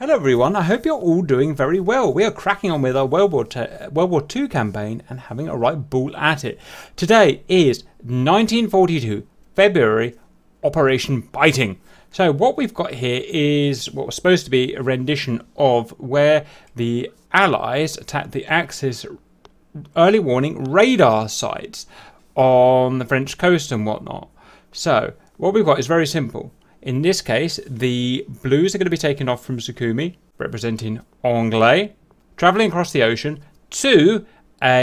Hello everyone, I hope you're all doing very well. We are cracking on with our World War II campaign and having a right ball at it. Today is 1942, February, Operation Biting. So what we've got here is what was supposed to be a rendition of where the Allies attacked the Axis early warning radar sites on the French coast and whatnot. So what we've got is very simple. In this case, the blues are going to be taken off from Sukhumi, representing Anglais, travelling across the ocean to a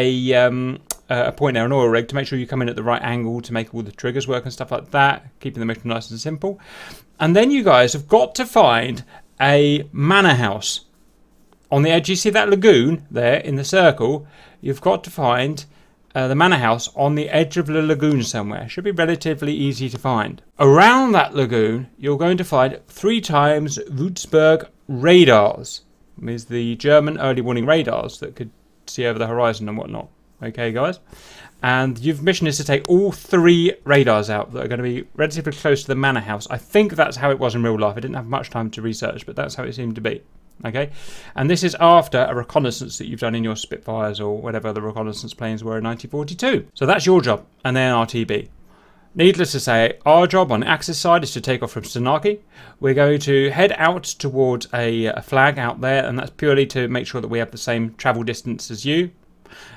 point there, an oil rig, to make sure you come in at the right angle to make all the triggers work and stuff like that, keeping the mission nice and simple. And then you guys have got to find a manor house. On the edge, you see that lagoon there in the circle? You've got to find the manor house on the edge of the lagoon somewhere. Should be relatively easy to find. Around that lagoon, you're going to find 3 times Würzburg radars. It means the German early warning radars that could see over the horizon and whatnot. Okay, guys? And your mission is to take all 3 radars out that are going to be relatively close to the manor house. I think that's how it was in real life. I didn't have much time to research, but that's how it seemed to be. Okay, and this is after a reconnaissance that you've done in your Spitfires or whatever the reconnaissance planes were in 1942. So that's your job, and then RTB. Needless to say, our job on the Axis side is to take off from Sanaki. We're going to head out towards a flag out there, and that's purely to make sure that we have the same travel distance as you.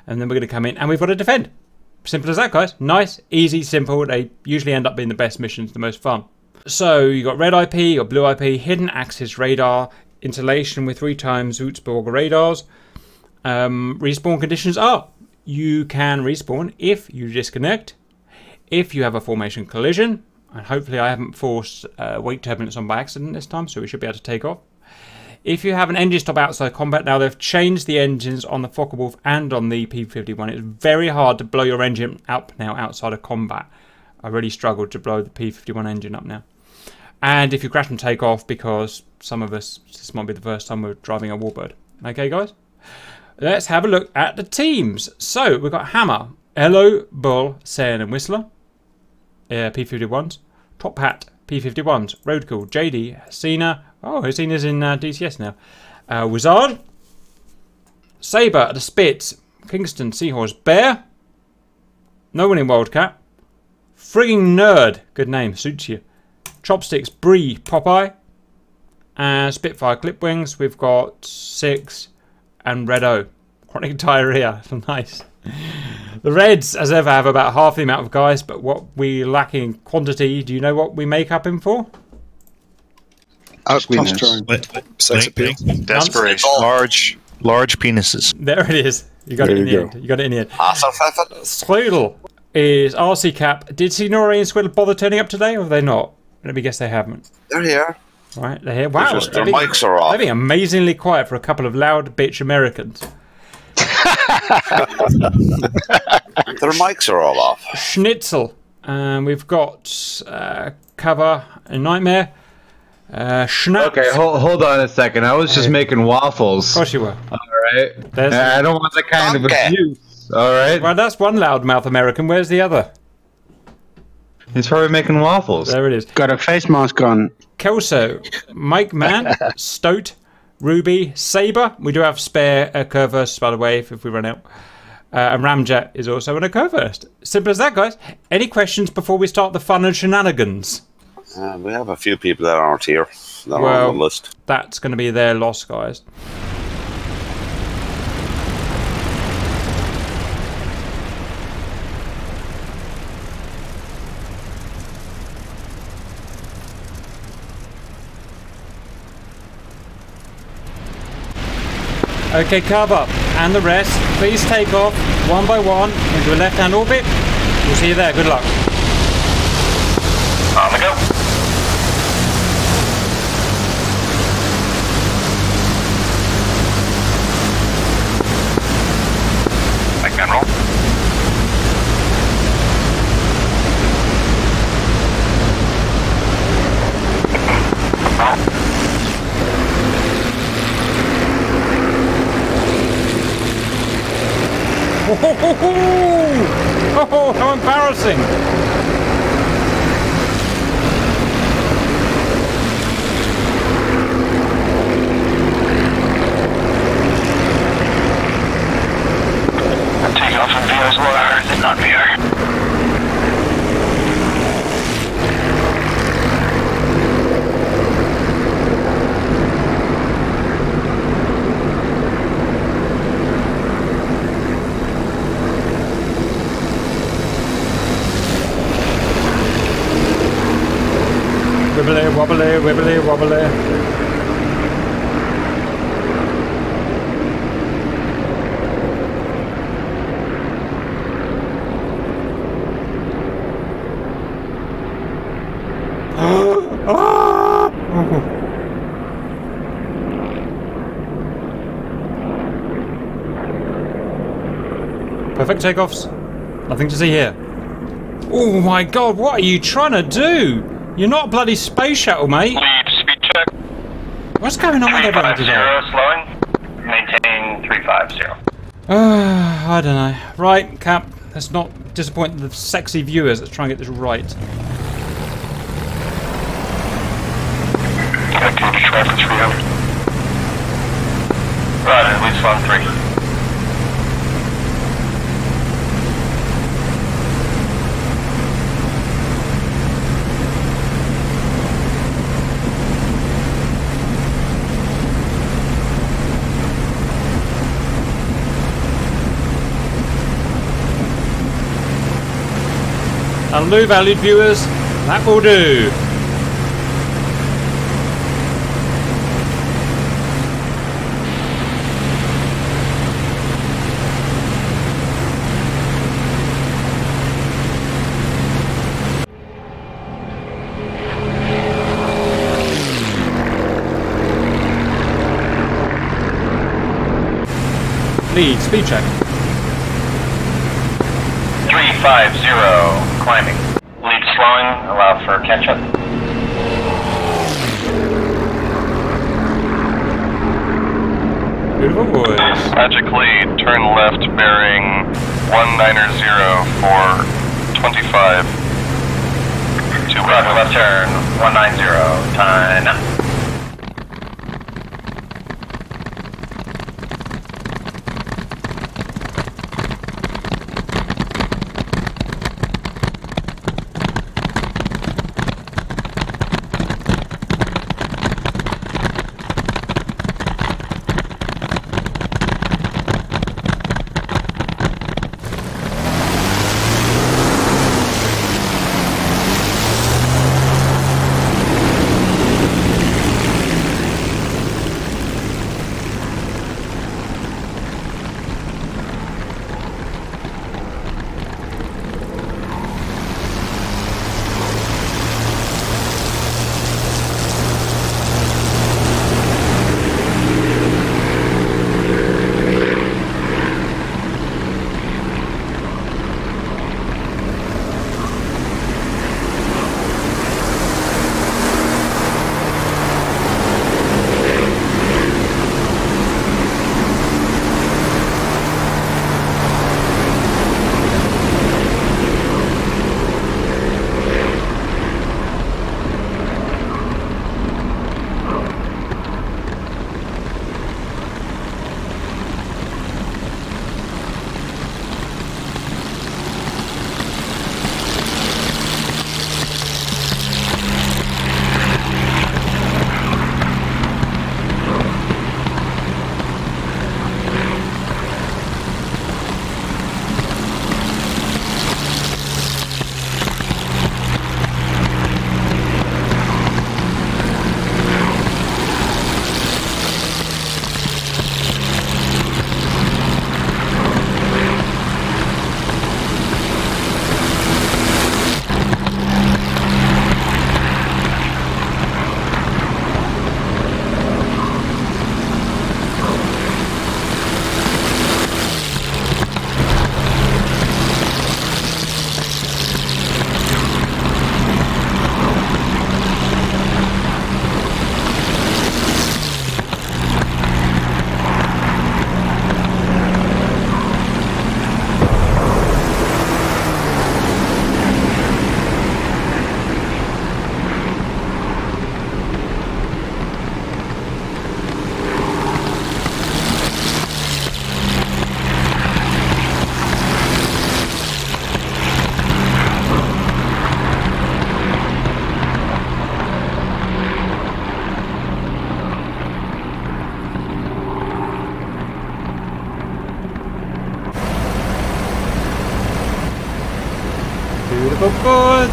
And then we're going to come in, and we've got to defend. Simple as that, guys. Nice, easy, simple. They usually end up being the best missions, the most fun. So you've got red IP, you've got blue IP, hidden Axis radar, installation with 3 times Würzburg radars. Respawn conditions are: you can respawn if you disconnect, if you have a formation collision, and hopefully I haven't forced weight turbulence on by accident this time, so we should be able to take off. If you have an engine stop outside combat, now they've changed the engines on the Focke-Wulf and on the P-51. It's very hard to blow your engine up now outside of combat. I really struggled to blow the P-51 engine up now. And if you crash and take off, because some of us, this might be the first time we're driving a Warbird. Okay, guys? Let's have a look at the teams. So, we've got Hammer, Hello, Bull, Seine and Whistler, P-51s, Top Hat, P-51s, Roadkill, JD, Hasina. Oh, Hasina's in DCS now. Wizard, Sabre, the Spitz, Kingston, Seahorse, Bear, no one in Wildcat, Frigging Nerd, good name, suits you. Chopsticks, Bree, Popeye, and Spitfire Clipwings. We've got Six and Red-O. Chronic diarrhea. Nice. The Reds, as ever, have about half the amount of guys, but what we lack in quantity, do you know what we make up in for? Sex appeal. Desperation. Large penises. There it is. You got it in the end. You got it in the end. Squirtle is RC Cap. Did Signori and Squirtle bother turning up today, or have they not? Let me guess they haven't. They're here. Right, they're here. Wow. Their mics are off. They're being amazingly quiet for a couple of loud bitch Americans. Their mics are all off. Schnitzel. We've got Cover and Nightmare. Schnapps. Okay, hold on a second. I was just making waffles. Of course you were. All right. I don't want that kind of abuse. All right. Well, that's one loudmouth American. Where's the other? He's probably making waffles. There it is. Got a face mask on. Kelso, Mike Mann, Stoat, Ruby, Sabre. We do have spare Curvest, by the way, if we run out. And Ramjet is also in a Curvest. Simple as that, guys. Any questions before we start the fun and shenanigans? We have a few people that aren't here. That are on the list. That's going to be their loss, guys. Okay, Carver and the rest, please take off one by one into a left-hand orbit. We'll see you there. Good luck. On the go. Oh, how embarrassing! Perfect takeoffs. Nothing to see here. Oh my god, what are you trying to do? You're not a bloody space shuttle, mate. Lead speed check. What's going on with everyone today? Slowing. Maintain 350. I don't know. Right, Cap. Let's not disappoint the sexy viewers. Let's try and get this right. Continue traffic 300. Right, at least on 3. Hello, valued viewers. That will do. Lead speed check. 350. Climbing. Lead slowing, allow for catch up. Beautiful boys. Magic lead, turn left bearing 190 for 25. Two roger, left turn 190, time.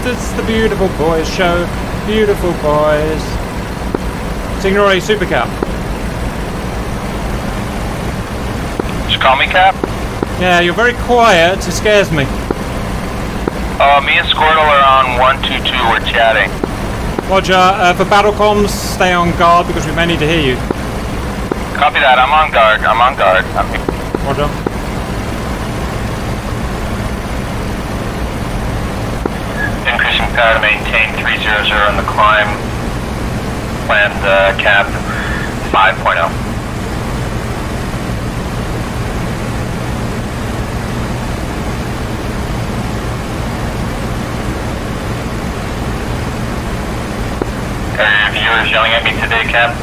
It's the Beautiful Boys show. Beautiful boys. Signore Super Cap. Just call me Cap. Yeah, you're very quiet. It scares me. Me and Squirtle are on 122. We're chatting. Roger. For battle comms, stay on guard because we may need to hear you. Copy that. I'm on guard. Roger. power to maintain 300 on the climb. Land cap 5.0. Are your viewers yelling at me today, Cap?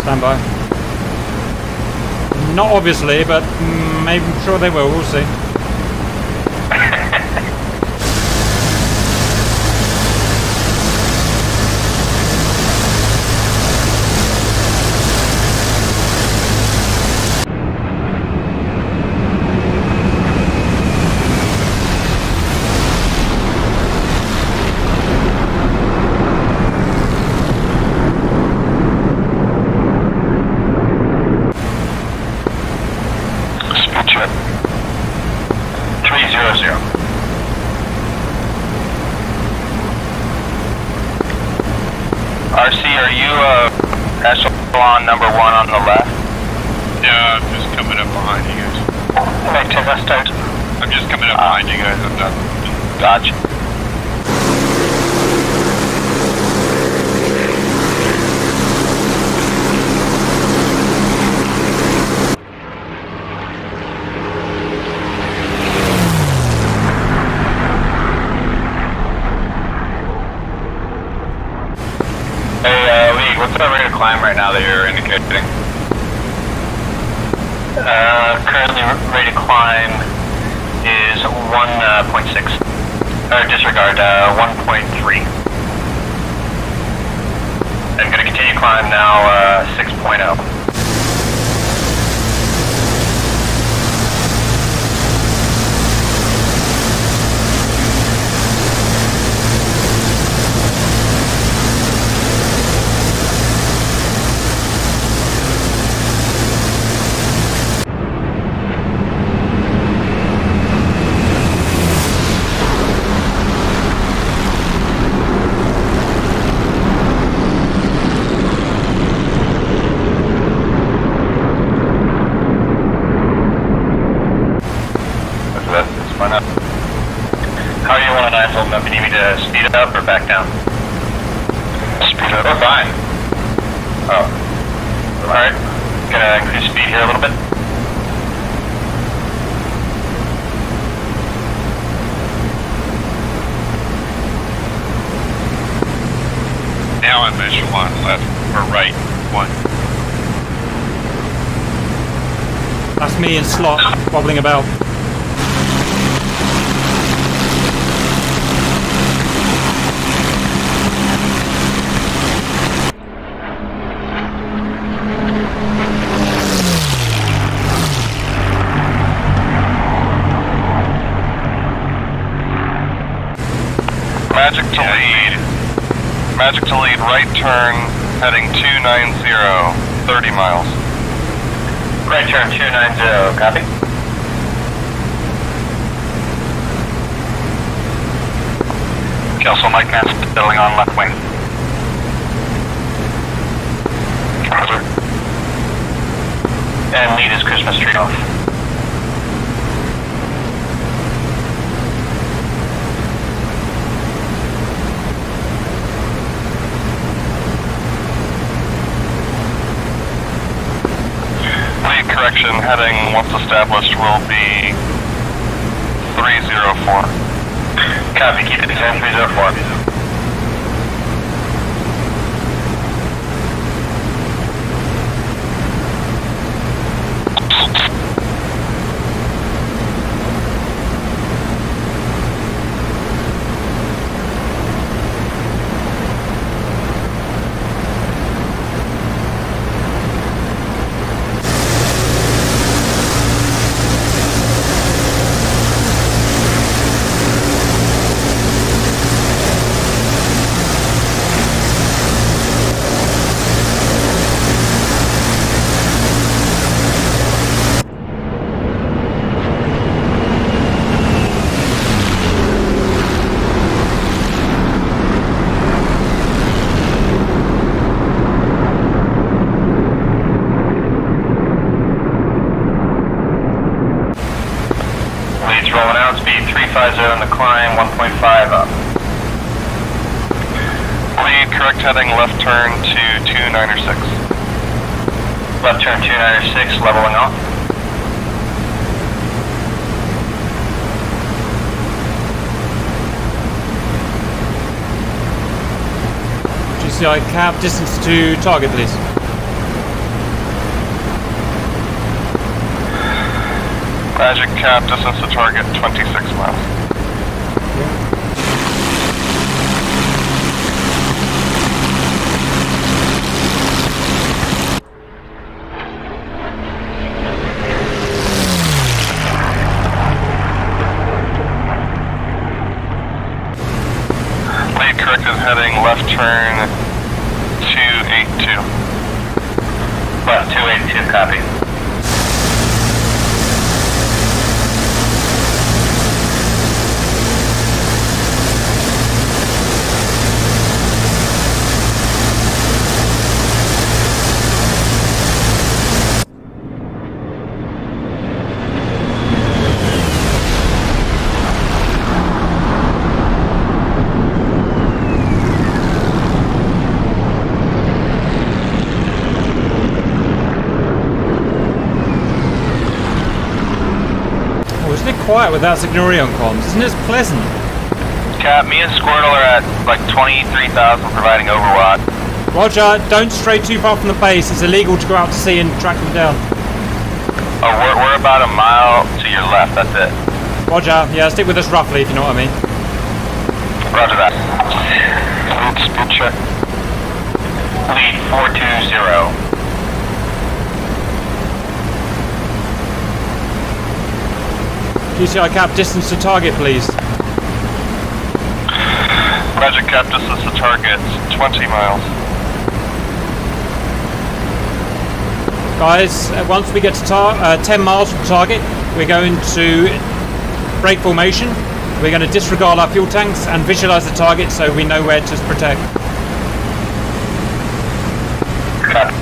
Stand by. Not obviously, but maybe I'm sure they will. We'll see. Wobbling about. Magic to lead. Magic to lead, right turn, heading 290, 30 miles. Right turn 290, copy. Kelso Mike Nance settling on left wing. Roger. And lead is Christmas tree off. Lead correction, heading once established will be 304. Copy, keep it to 10-304. speed 350 on the climb, 1.5 up. Lead, correct heading, left turn to 296. Left turn 296, leveling off. GCI cap, distance to target please. Magic cap, distance to target, 26 miles. Lead corrected heading, left turn, 282. Left 282, copy. Quiet without signal on comms, isn't this pleasant? Cap, me and Squirtle are at like 23,000 providing overwatch. Roger, don't stray too far from the base, it's illegal to go out to sea and track them down. Oh, we're about a mile to your left, that's it. Roger, yeah, stick with us roughly if you know what I mean. Roger that. Lead speed check. Lead 420. GCI cap, distance to target, please. Roger cap, distance to target, 20 miles. Guys, once we get to 10 miles from target, we're going to break formation. We're going to disregard our fuel tanks and visualize the target so we know where to protect. Cut.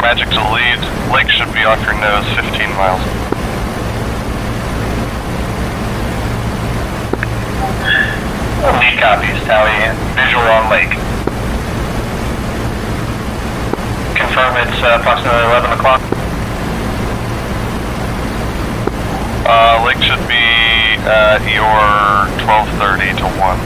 Magic to lead, lake should be off your nose, 15 miles. Lead copies, tally, visual on lake. Confirm it's approximately 11 o'clock. Lake should be at your 12:30 to 1.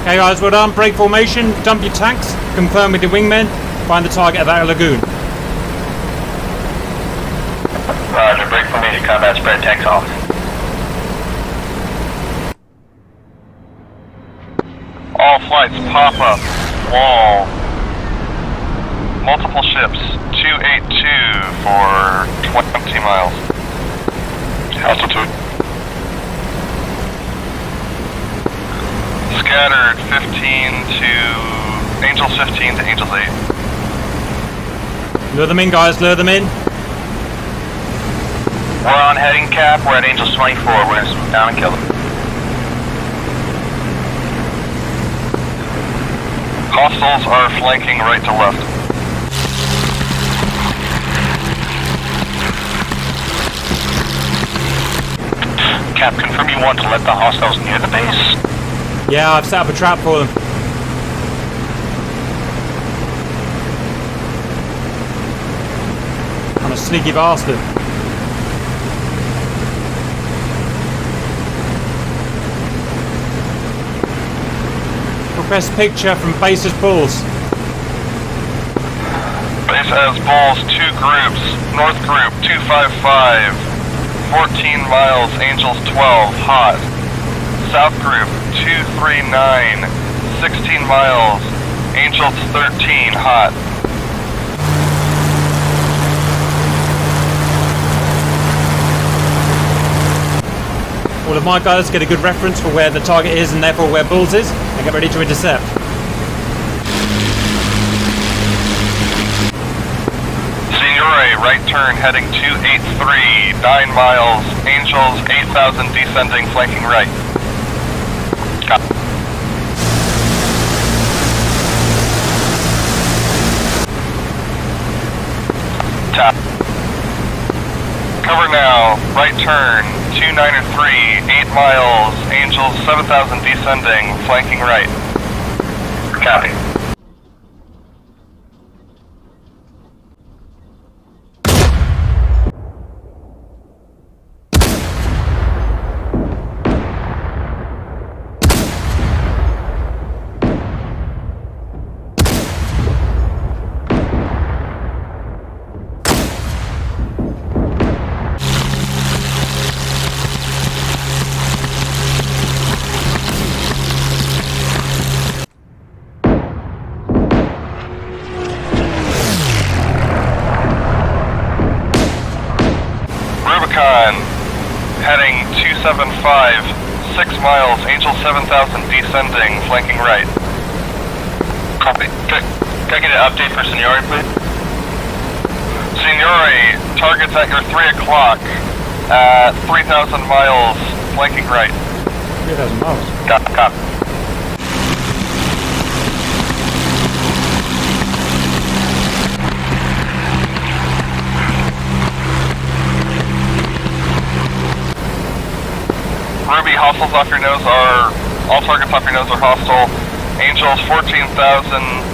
Okay guys, we're done. Break formation, dump your tanks, confirm with your wingmen, find the target at that lagoon. Roger, break formation, combat spread, tanks off. All flights pop up, wall. Multiple ships, 282 for 20 miles. Altitude. Scattered 15 to Angels 15 to Angels 8. Lure them in guys, lure them in. We're on heading cap, we're at Angels 24, we're going to swoop down and kill them. Hostiles are flanking right to left. Cap, confirm you want to let the hostiles near the base? Yeah, I've set up a trap for them. I'm a sneaky bastard. We'll Best picture from Base as Balls. Base as Balls, two groups. North group 255, 14 miles, Angels 12, hot. South group 239, 16 miles, Angels 13, hot. All of my guys get a good reference for where the target is and therefore where Bulls is, and get ready to intercept. Seniore, right turn heading 283, 9 miles, Angels 8000 descending, flanking right. Copy. Tap. Cover now, right turn. 293, 8 miles, Angels 7000 descending, flanking right. Copy. Heading 275, 6 miles, Angel 7000 descending, flanking right. Copy. Can I get an update for Seniore, please? Seniore, target's at your 3 o'clock, 3,000 miles, flanking right. 3,000 miles? Copy. Ruby, hostiles off your nose are, all targets off your nose are hostile. Angels, 14,000.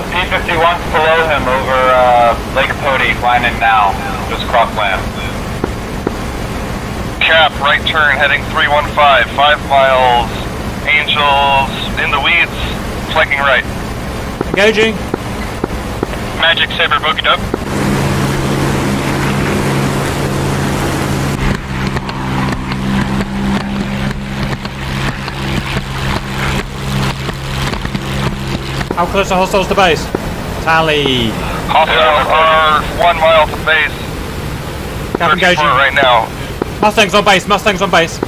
P-51's below him over Lake Pody, flying in now, just cross land. Cap, right turn, heading 315, 5 miles, Angels, in the weeds, flanking right. Engaging. Magic Saber, book it up. How close are hostiles to base? Tally. Hostiles are 1 mile to base. Cap engaging right now. Mustang's on base. Mustang's on base.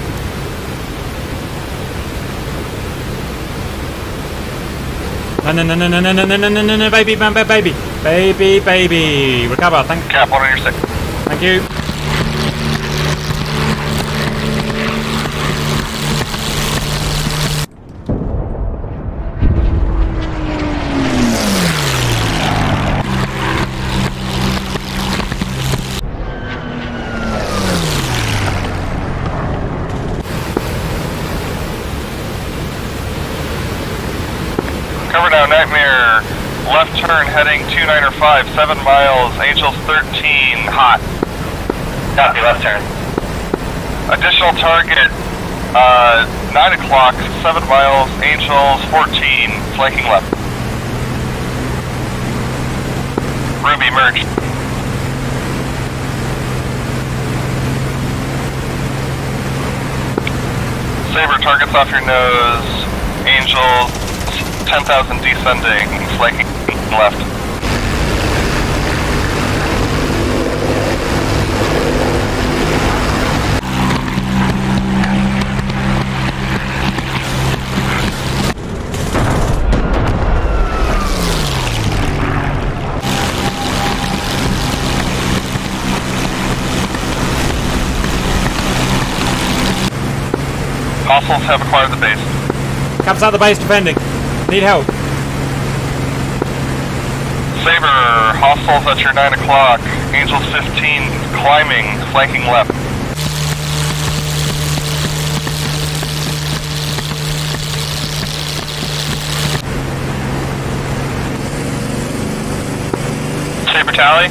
No, baby, man, baby, baby, baby. Recover. Thank you. Cap one on your six. Thank you. Nightmare, left turn heading 295, 7 miles, Angels 13, hot. Copy, left turn. Additional target, 9 o'clock, 7 miles, Angels 14, flanking left. Ruby, merge. Saber, targets off your nose, Angels 10,000 descending, flanking left. Hostiles have acquired the base. Cops out the base defending. Need help. Saber, hostiles at your 9 o'clock. Angel 15 climbing, flanking left. Saber tally.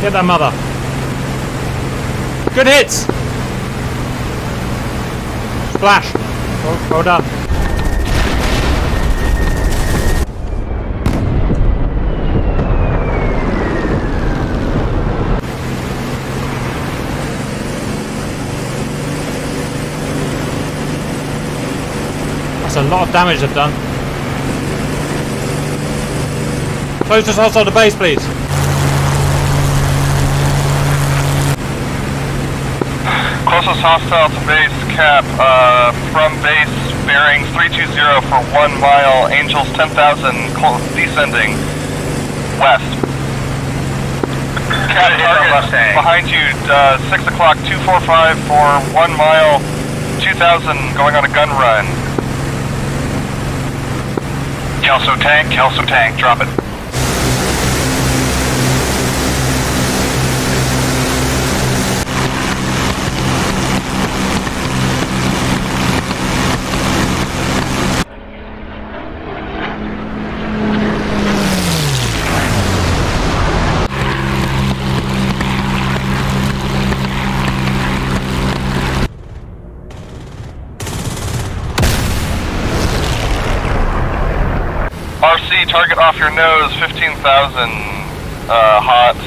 Get that mother. Good hits! Splash! Oh, well done. That's a lot of damage they've done. Close this hostile to base, please. Closest hostile to base, cap, from base, bearings 320 for 1 mile, Angels 10,000, descending, west. Cap, target behind you, 6 o'clock, 245 for 1 mile, 2,000, going on a gun run. Kelso tank, drop it. Target off your nose, 15,000 hots.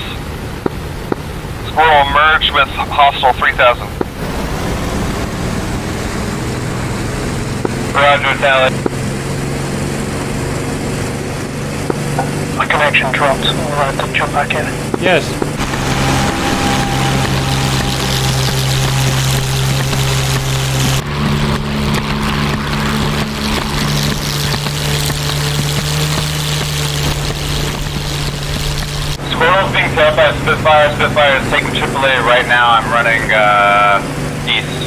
Squirrel merge with hostile 3,000. Roger, valid. My connection dropped. Alright, I'll jump back in. Yes. Squirrel's being tailed by Spitfire. Spitfire is taking AAA right now. I'm running east.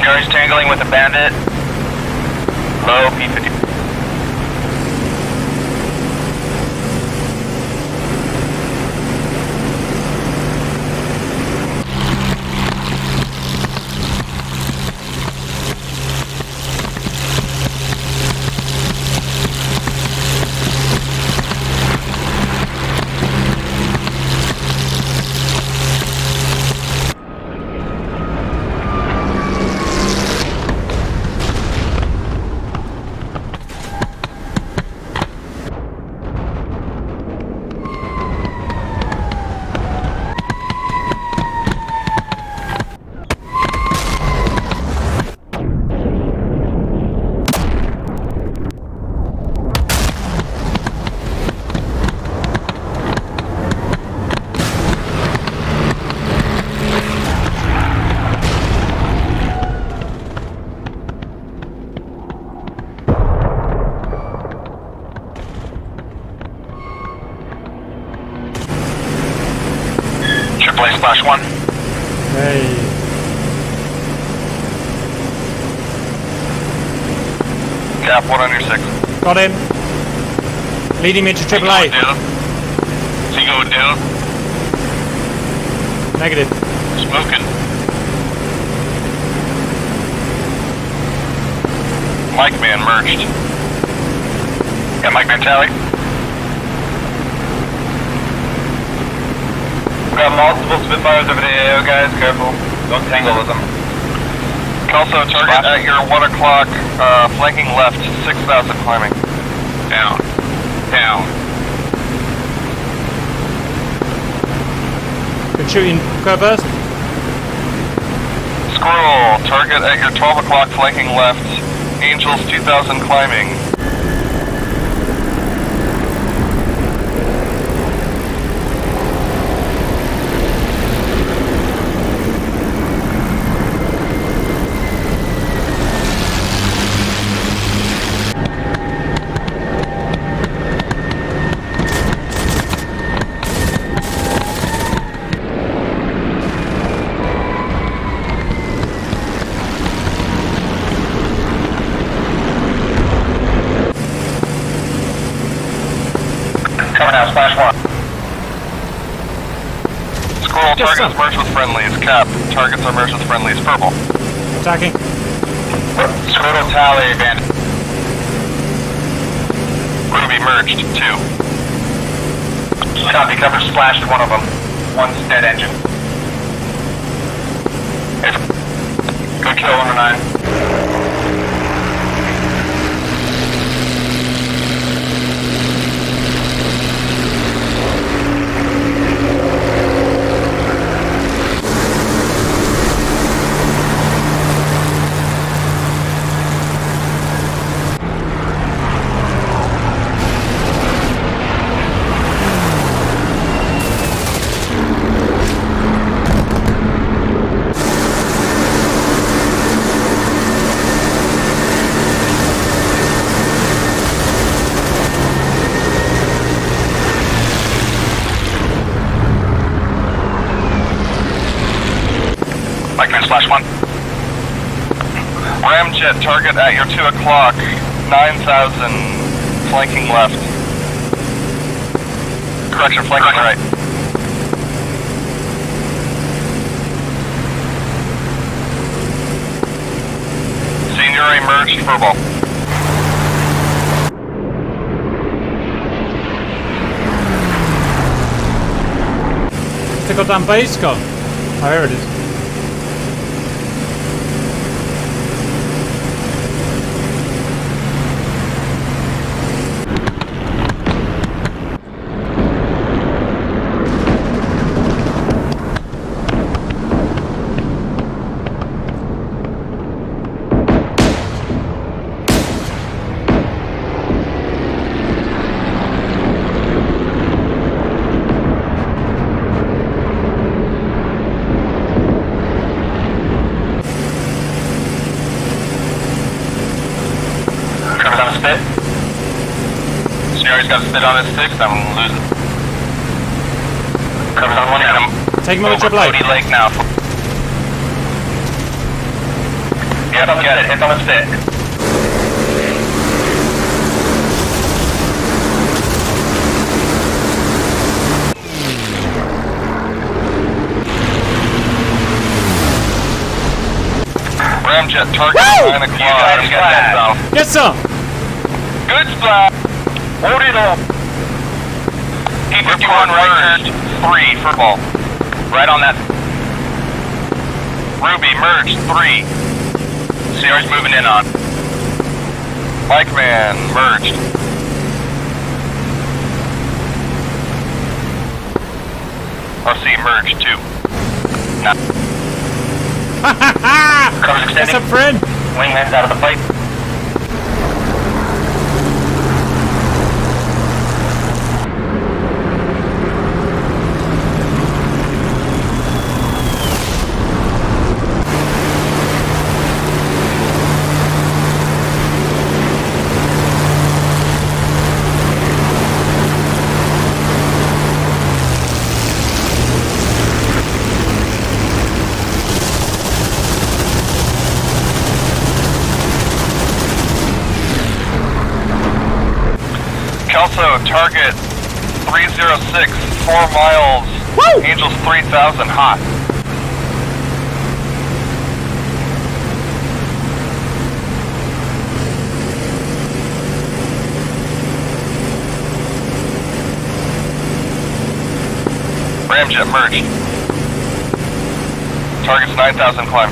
Snowy's tangling with a bandit. Low P-51. Flash one. Hey. Cap one on your 6. Got him. Leading me to AAA. Is he going down? Negative. Smoking. Mike man merged. Yeah, Mike man tally. We've got multiple Spitfires over the AO, guys, careful. Don't tangle with them. Kelso, target at your 1 o'clock, flanking left, 6,000 climbing. Down. Down. Good you in cover. Squirrel, target at your 12 o'clock flanking left. Angels 2000 climbing. Targets merged with friendlies, cap. Targets are merged with friendlies, purple. Attacking. Squirtle tally, bandit. Ruby merged, two. Copy, cover splashed one of them. One's dead engine. Good kill, number 9. Ramjet, target at your 2 o'clock, 9,000, flanking left. Correction, flanking right. Senior emerged, verbal. Tylko tam boisko. I heard it. On his six, I'm losing. Cover on one item. Take him with your blade. Lake now. Yep, get it. It's on his stick. Ramjet, target 9 o'clock. Yes, sir. Good splash. Hold it up. P-51 right merged, 3 for ball. Right on that. Ruby merged, 3. CR's moving in on. Mike man merged. RC merged, 2. Nah. Cover's extending. That's a friend. Wingman's out of the fight. Also, target 306, 4 miles. Woo! Angels 3000 hot. Ramjet merged. Targets 9000 climb.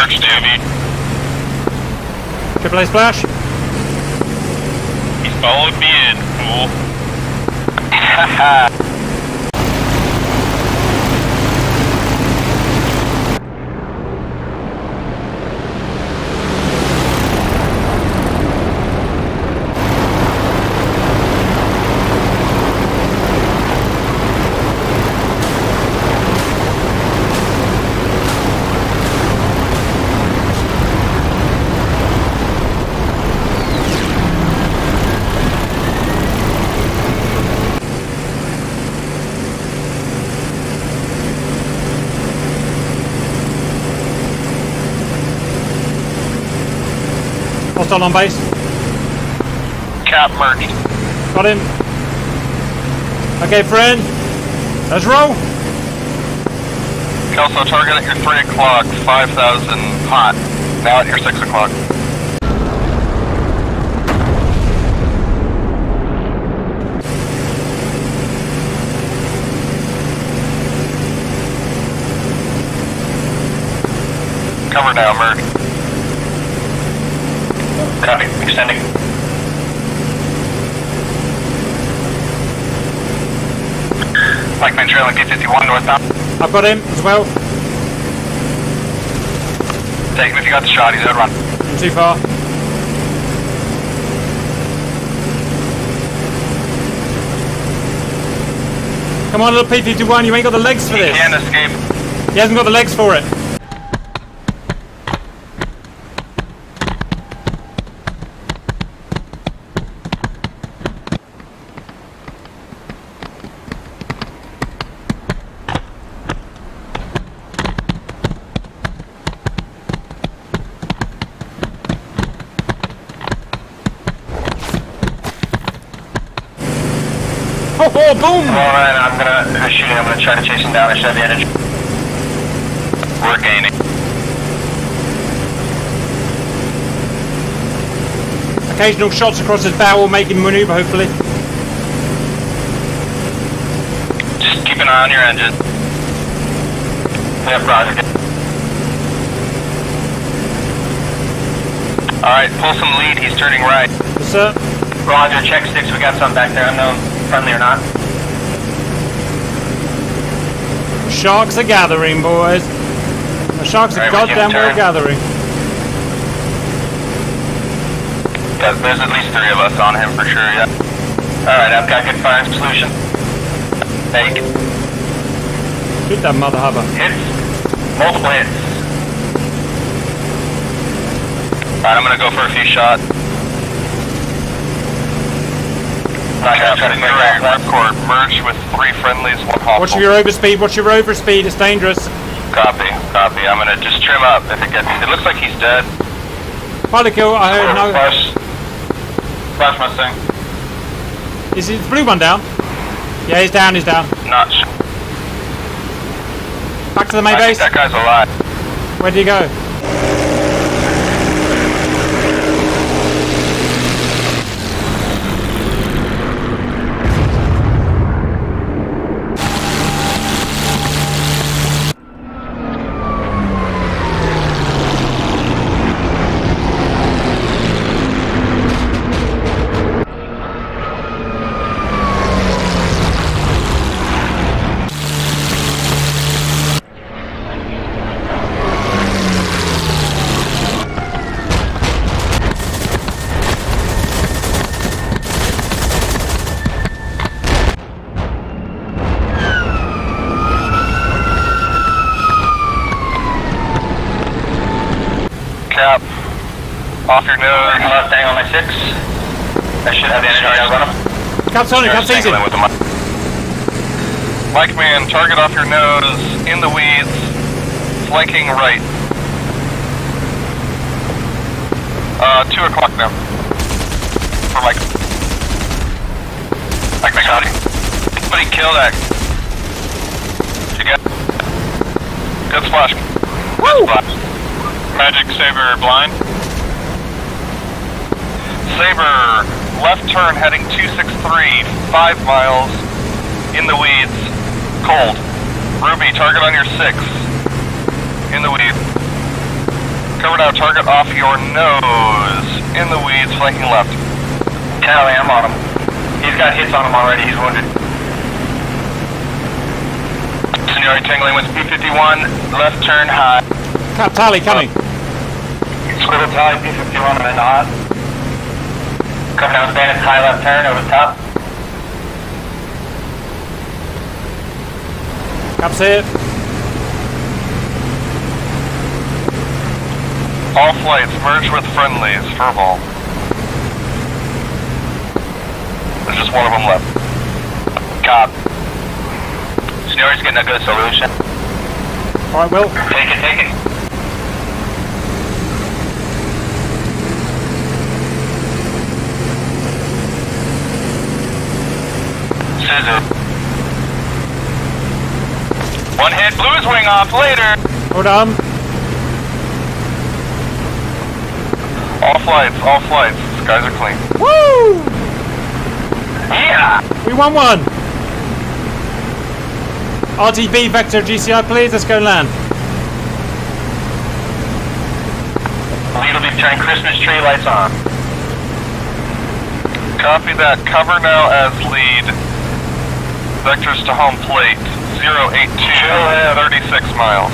Search, Navy. AAA splash. He followed me in, fool. Haha. Still on base. Cap merged. Got him. Okay, friend. Let's roll. Kelso, target at your 3 o'clock, 5,000 hot. Now at your 6 o'clock. Cover now, merge. Copy, extending. Mike Man trailing P-51 northbound. I've got him as well. Take him if you got the shot, he's outrun. I'm too far. Come on, little P-51, you ain't got the legs for this. He can't escape. He hasn't got the legs for it. Oh, boom! Alright, I'm gonna try to chase him down. I should have the energy. We're gaining. Occasional shots across his bow will make him maneuver, hopefully. Just keep an eye on your engine. Yep, roger. Alright, pull some lead, he's turning right. Yes, sir. Roger, check sticks, we got some back there, unknown. Friendly or not. Sharks are gathering, boys. The sharks are goddamn well gathering. Yeah, there's at least 3 of us on him for sure, yeah. Alright, I've got good firing solution. Take. Shoot that mother hubba. Hits. Multiple hits. Alright, I'm gonna go for a few shots. Record. Merge with 3 friendlies, 1 hostile. Watch your overspeed, it's dangerous. Copy, copy. I'm gonna just trim up if it gets... It looks like he's dead. Pilot kill, I heard no... Flash. Flash Mustang. Is the blue one down? Yeah, he's down, Not sure. Back to the main base. That guy's alive. Where do you go? Off your nose, left angle on my 6. I should have the energy down on him. Cap's on it, Cap's easy. Mike Man, target off your nose, in the weeds, flanking right. 2 o'clock now. For Mike. Mike Man, got him. Somebody kill that. You got it. Good splash. Woo! Good splash. Magic Saber blind. Saber, left turn heading 263, 5 miles, in the weeds, cold. Ruby, target on your 6, in the weeds. Covered our target off your nose. In the weeds, flanking left. Tally, I'm on him. He's got hits on him already, he's wounded. Seniority tangling with P-51, left turn high. Cap Tally coming. Squibble Tally, P-51, I'm in the hot. Coming down, bandits, high left turn, over the top. Cap safe. All flights, merge with friendlies, verbal. There's just one of them left. Cop. Seniority's getting a good solution. Alright, Will. Take it, take it. Scissor. One hit, blew his wing off, later. Hold on. All flights, skies are clean. Woo! Yeah! We won one! RTB vector GCI please, let's go land. Lead will be turning Christmas tree lights on. Copy that, cover now as lead. Vectors to home plate, 082, 36 miles.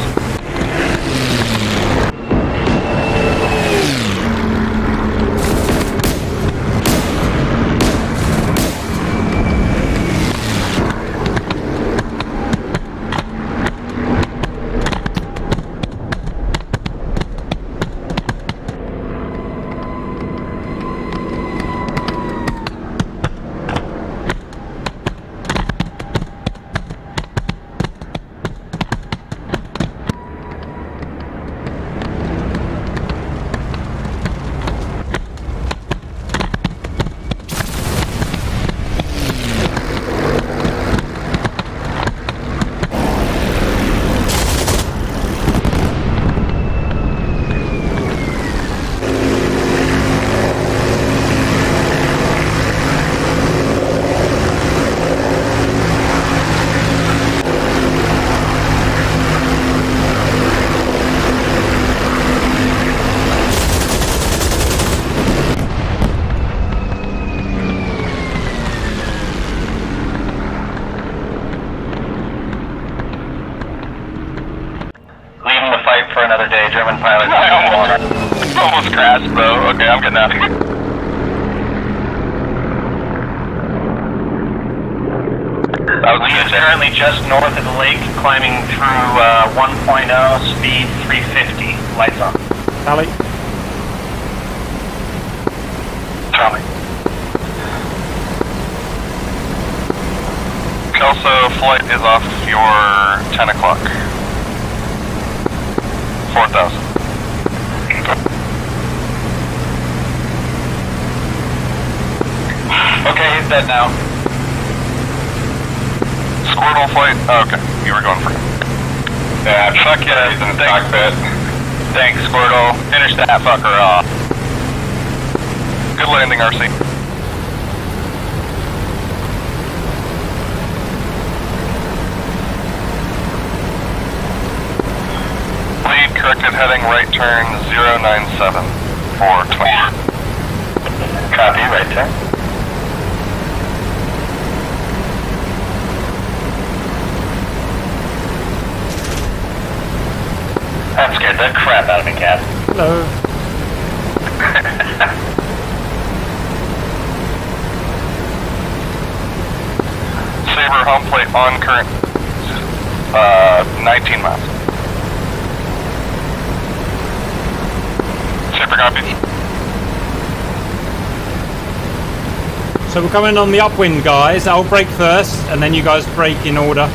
So we're coming on the upwind, guys. I'll brake first, and then you guys brake in order.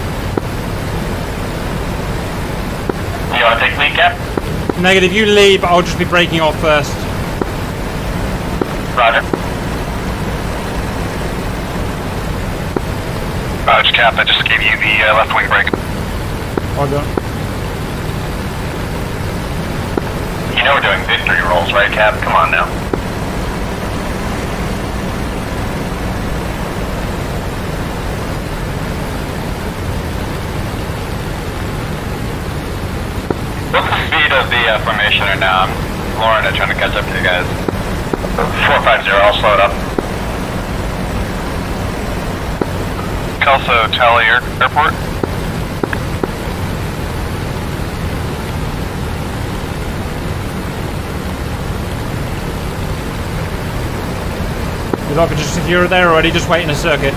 You want to take lead, Cap? Negative. You lead, but I'll just be braking off first. Roger. Roger, Cap. I just gave you the left wing brake. Roger. You know we're doing victory rolls, right, Cap? Come on now. of the formation are now. Lauren, I'm trying to catch up to you guys. 450, I'll slow it up. Kelso, Tally Airport. The lockage is secure there already, just waiting a circuit.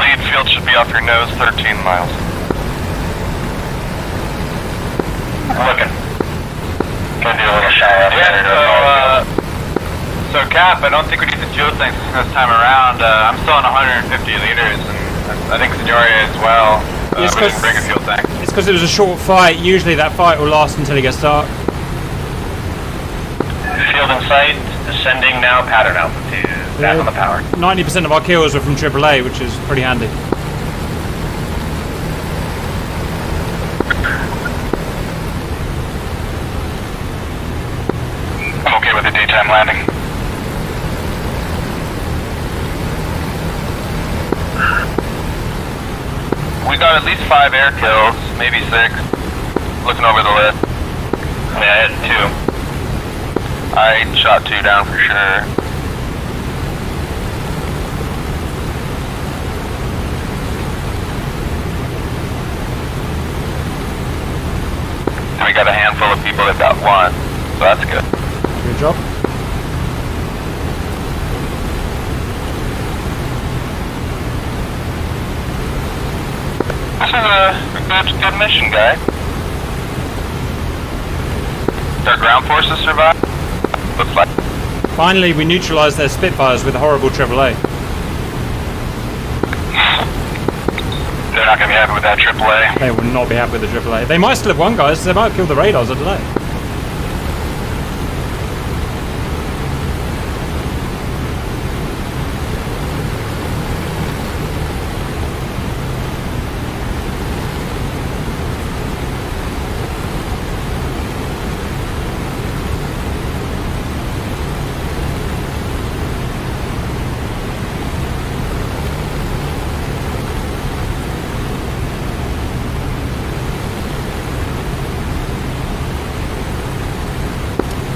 Lead field should be off your nose, 13 miles. I'm looking. Gonna do a little shower up there. So Cap, I don't think we need the fuel tanks this time around. I'm still on 150 liters, and I think Signoria as well. Yes, we didn't bring a fuel tank. It's because it was a short fight. Usually that fight will last until it gets dark. Field in sight, descending now, pattern out to back on the power. 90% of our kills were from AAA, which is pretty handy. I'm okay with the daytime landing. We got at least 5 air kills, maybe 6. Looking over the list. Yeah, I had 2. I shot 2 down for sure. We got a handful of people that got 1, so that's good. Good job. This is a good mission, guy. Did our ground forces survive? Looks like. Finally, we neutralized their Spitfires with a horrible AAA. They're not going to be happy with that AAA. They will not be happy with the AAA. They might still have won, guys. They might have killed the radars, I don't know.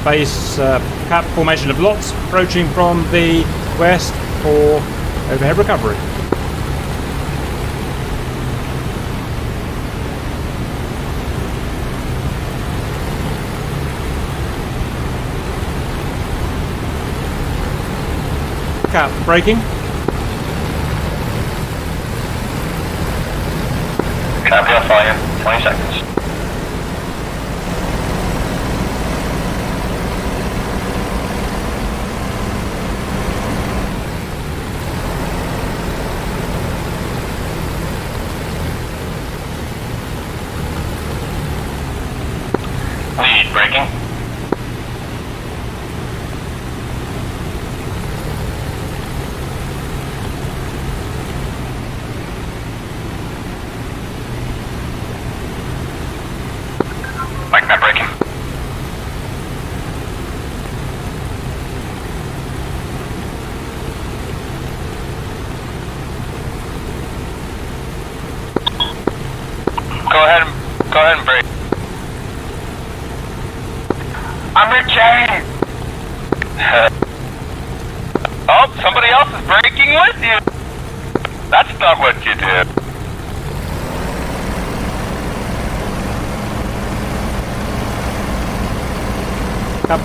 Base cap formation of lots approaching from the west for overhead recovery. Cap braking. Cap your fire, 20 seconds.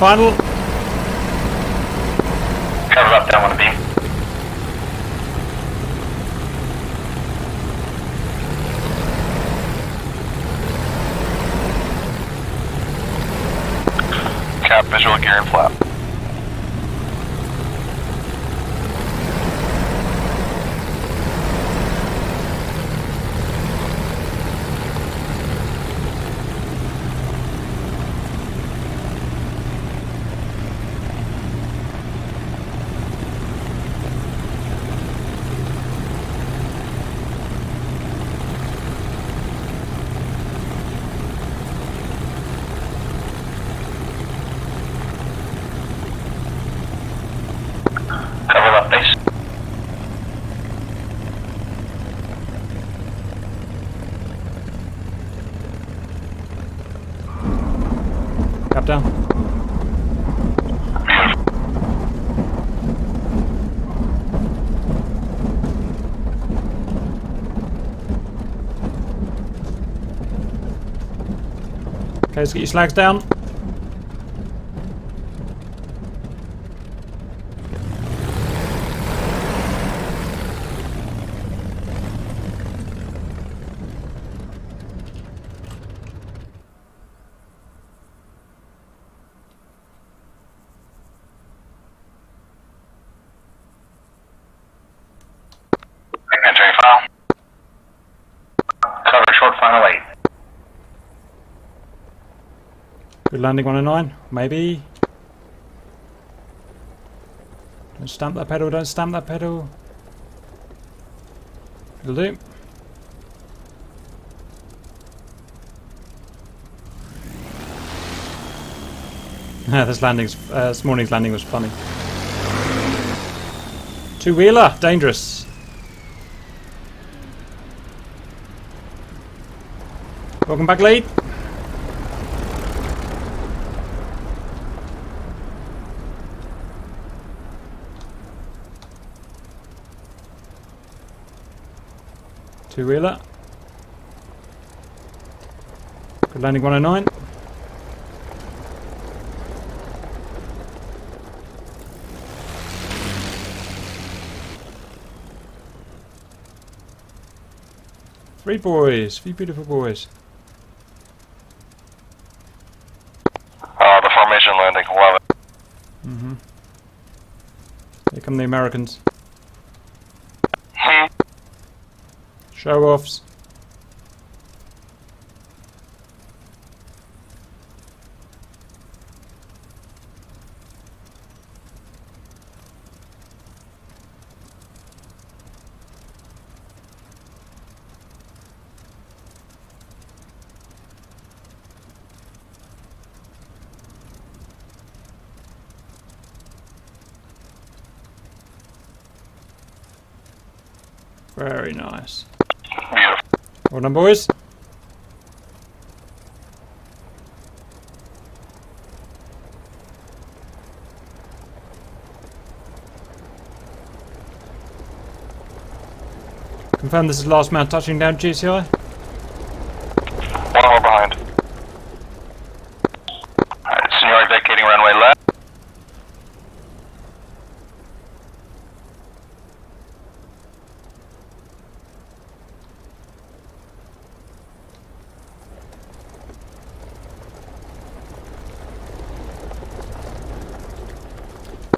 Final. Cover up, down 1B. Cap visual gear and flap. Drop down. Okay, let's get your slags down. Landing 109, maybe. Don't stamp that pedal, don't stamp that pedal. It'll do. This morning's landing was funny. Two-wheeler, dangerous. Welcome back, Lee. Two-wheeler. Good landing 109. Three boys, three beautiful boys. The formation landing 11. Mm-hmm. Here come the Americans. Show-offs. Very nice. Well done, boys. Confirm this is last man touching down GCI. 1 hour behind. Senior vacating runway left.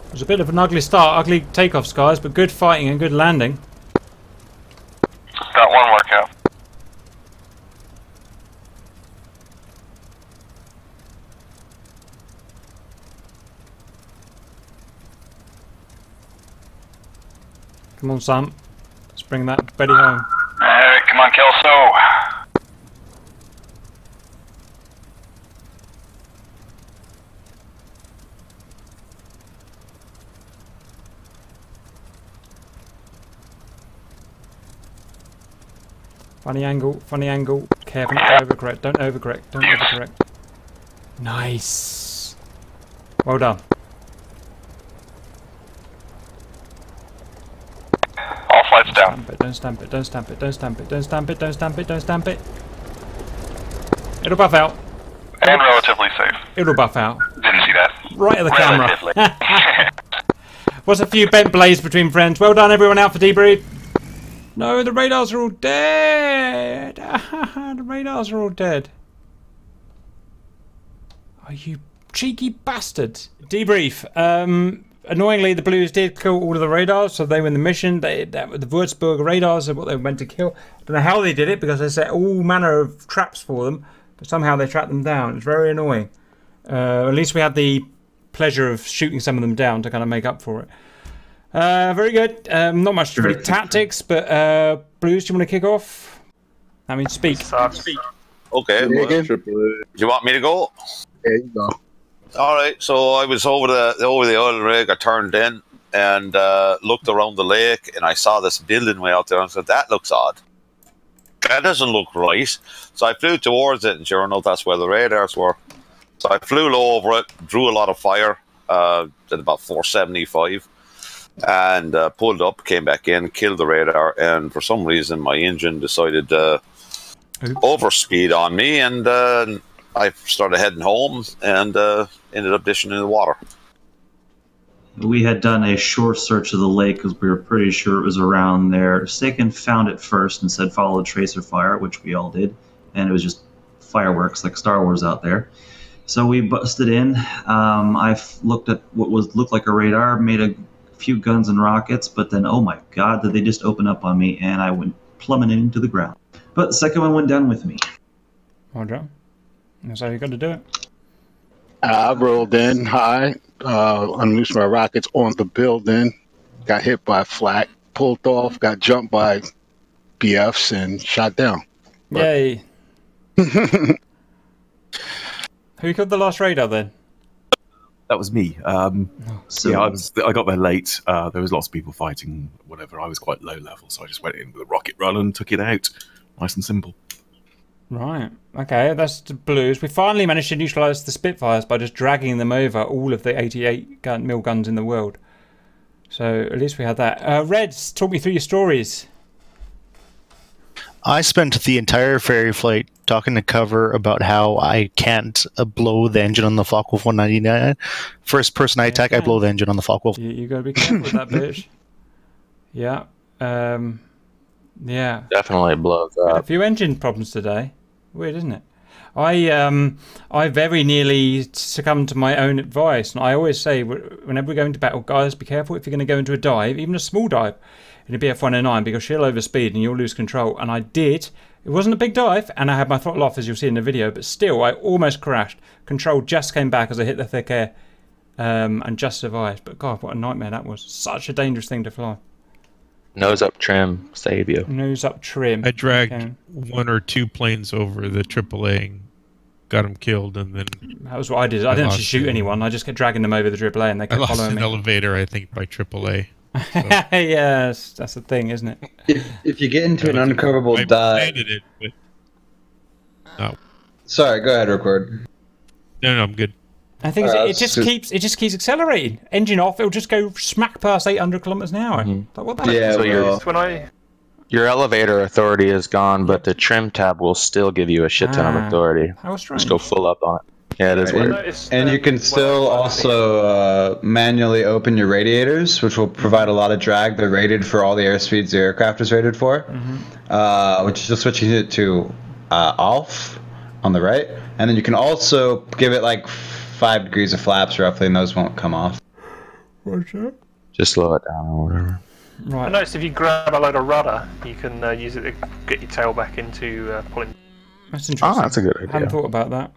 It was a bit of an ugly start, ugly takeoffs, guys, but good fighting and good landing. Got one workout. Come on, Sam. Let's bring that Betty home. Alright, come on, Kelso. Funny angle, careful, don't overcorrect, don't overcorrect, don't overcorrect. Nice. Well done. All flights down. Don't stamp it, don't stamp it, don't stamp it, don't stamp it, don't stamp it, don't stamp it. It'll buff out. And relatively safe. It'll buff out. Didn't see that. Right at the camera. What's a few bent blades between friends? Well done, everyone out for debrief. No, the radars are all dead! The radars are all dead. Oh, you cheeky bastard. Debrief. Annoyingly, the Blues did kill all of the radars, so they win the mission. The Würzburg radars are what they were meant to kill. I don't know how they did it, because they set all manner of traps for them, but somehow they trapped them down. It's very annoying. At least we had the pleasure of shooting some of them down to kind of make up for it. Very good. Not much to do with tactics, but Blues, do you want to kick off? I mean, speak. Okay. Well, do you want me to go? Yeah, you go. All right. So I was over the oil rig. I turned in and looked around the lake, and I saw this building way out there. And I said, "That looks odd. That doesn't look right." So I flew towards it, and sure enough, that's where the radars were. So I flew low over it, drew a lot of fire at about 475, and pulled up, came back in, killed the radar, and for some reason my engine decided to overspeed on me, and I started heading home and ended up dishing in the water. We had done a shore search of the lake because we were pretty sure it was around there. Staken found it first and said, follow tracer fire, which we all did. And it was just fireworks like Star Wars out there. So we busted in. I looked at what looked like a radar, made a few guns and rockets, but then, oh my God, did they just open up on me, and I went plummeting into the ground. But the second one went down with me. Roger. That's how you got to do it. I rolled in high, unleashed my rockets on the building, got hit by a flak, pulled off, got jumped by BFs, and shot down. But... Yay. Who killed the last radar then? That was me. So yeah, I got there late. There was lots of people fighting, whatever. I was quite low level, so I just went in with a rocket run and took it out. Nice and simple. Right. Okay, that's the blues. We finally managed to neutralise the Spitfires by just dragging them over all of the 88 mil guns in the world. So at least we had that. Reds, talk me through your stories. I spent the entire ferry flight talking to cover about how I can't blow the engine on the Focke-Wulf 199. First person I attack, I blow the engine on the Focke-Wulf. You gotta be careful with that bitch. Yeah. Yeah. Definitely blows up. A few engine problems today. Weird, isn't it? I very nearly succumbed to my own advice, and I always say whenever we go into battle, guys, be careful if you're going to go into a dive, even a small dive, in a Bf 109, because she'll overspeed and you'll lose control. And I did. It wasn't a big dive, and I had my throttle off, as you'll see in the video, but still, I almost crashed. Control just came back as I hit the thick air, and just survived. But God, what a nightmare that was! Such a dangerous thing to fly. Nose up trim, save you. Nose up trim. I dragged one or two planes over the AAA and got them killed, and then... That was what I did. I didn't actually shoot anyone. I just kept dragging them over the AAA and they kept following me. I lost an elevator, I think, by AAA. So. Yes, that's the thing, isn't it? If you get into an uncoverable dive... It, but... no. Sorry, go ahead, record. No, I'm good. I think it just keeps accelerating. Engine off, it'll just go smack past 800 kilometers an hour. Mm-hmm. Like, what the heck? So your elevator authority is gone, but the trim tab will still give you a shit ton of authority. How strange. Just go full up on it. Yeah, it is weird. And you can still also manually open your radiators, which will provide a lot of drag. They're rated for all the airspeeds the aircraft is rated for, which is just switching it to off on the right. And then you can also give it like 5 degrees of flaps roughly, and those won't come off. Roger. Just slow it down or whatever. Right. I noticed if you grab a load of rudder, you can use it to get your tail back into pulling. That's interesting. Oh, that's a good idea. I hadn't thought about that.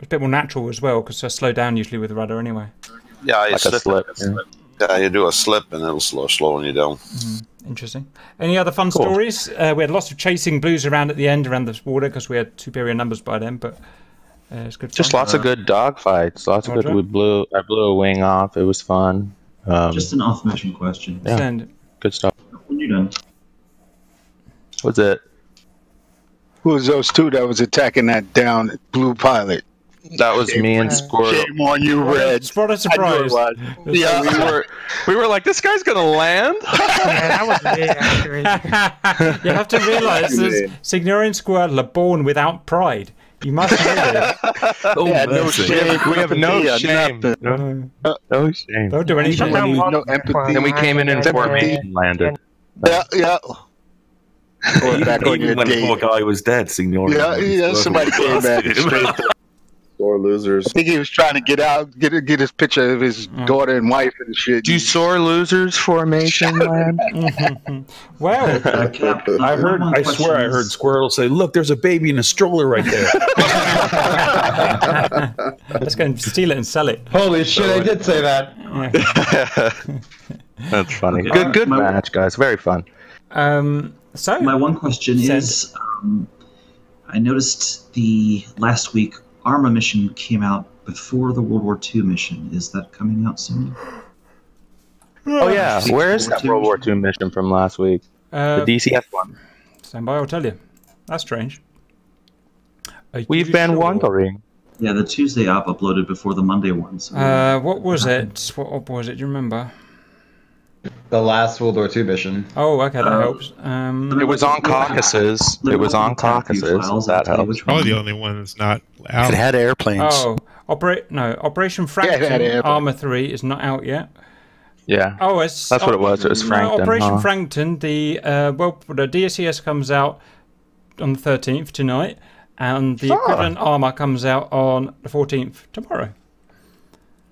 It's a bit more natural as well, because I slow down usually with the rudder anyway. Yeah, like a slip. Yeah, you do a slip and it'll slowing you down. Interesting. Any other fun stories? We had lots of chasing blues around at the end, around the water, because we had superior numbers by then, but... it's good fun. Just lots of good dogfights. Lots of good. I blew a wing off. It was fun. Just an off-mission question. Yeah. Good stuff. When you done? What's it? Who was those two that was attacking that down blue pilot? That was me and Squirtle. Shame on you, Red. What a surprise! Yeah, we were like, this guy's gonna land. That was really accurate. You have to realize that Signori and Squirtle are born without pride. You must know this. No shame. We have no shame. No shame. Don't do anything. No empathy. Then we came in and landed. Yeah. Or back on your when the poor guy was dead, Signori. Yeah. Somebody came back. Sore losers. I think he was trying to get out, get his picture of his daughter and wife and shit. Do sore losers formation, man? Well, I swear I heard Squirtle say, "Look, there's a baby in a stroller right there." Let's go and steal it and sell it. Holy shit! I did say that. That's funny. Good match, guys. Very fun. So my one question is, I noticed the last week. ARMA mission came out before the World War II mission. Is that coming out soon? Oh yeah, where is that World War II mission from last week? The DCS one. Stand by, I'll tell you. That's strange. We've been wandering. Yeah, the Tuesday app uploaded before the Monday one. So what was it? What op was it? Do you remember? The last World War II mission. Oh, okay, that helps. It was on Caucasus. It was on Caucasus. That helps. Probably the only one that's not out. It had airplanes. Oh, Operation Frankton Armor 3 is not out yet. Yeah. Oh, it's, that's what it was. It was Frankton. Operation Frankton. The well, the DCS comes out on the 13th tonight, and the equivalent armor comes out on the 14th tomorrow.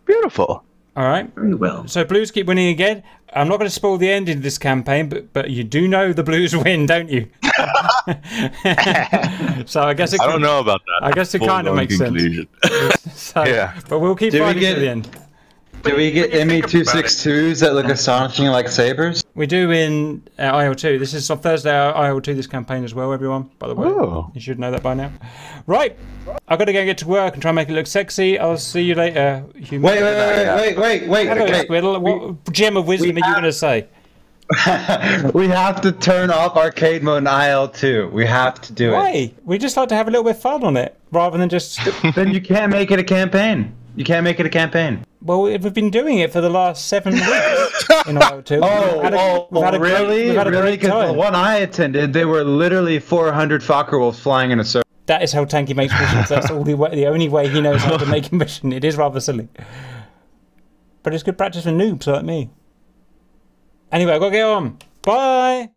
Beautiful. All right. Very well. So Blues keep winning again. I'm not going to spoil the ending of this campaign, but you do know the Blues win, don't you? So I guess it I don't know about that. I guess it kind of makes sense. So, yeah. But we'll keep fighting to the end. Do we get ME262s that look astonishing like sabers? We do in IL2. This is on Thursday, IL2, this campaign as well, everyone, by the way. Oh. You should know that by now. Right. I've got to go get to work and try and make it look sexy. I'll see you later. Wait, Squiddle. What gem of wisdom are you going to say? We have to turn off arcade mode in IL2. We have to do it. Why? We just like to have a little bit of fun on it, rather than just... Then you can't make it a campaign. You can't make it a campaign. Well, we've been doing it for the last 7 weeks. In IL2. Really? Because the one I attended, they were literally 400 Focke-Wulfs flying in a circle. That is how Tanky makes missions. That's all the only way he knows how to make a mission. It is rather silly. But it's good practice for noobs like me. Anyway, I've got to get on. Bye!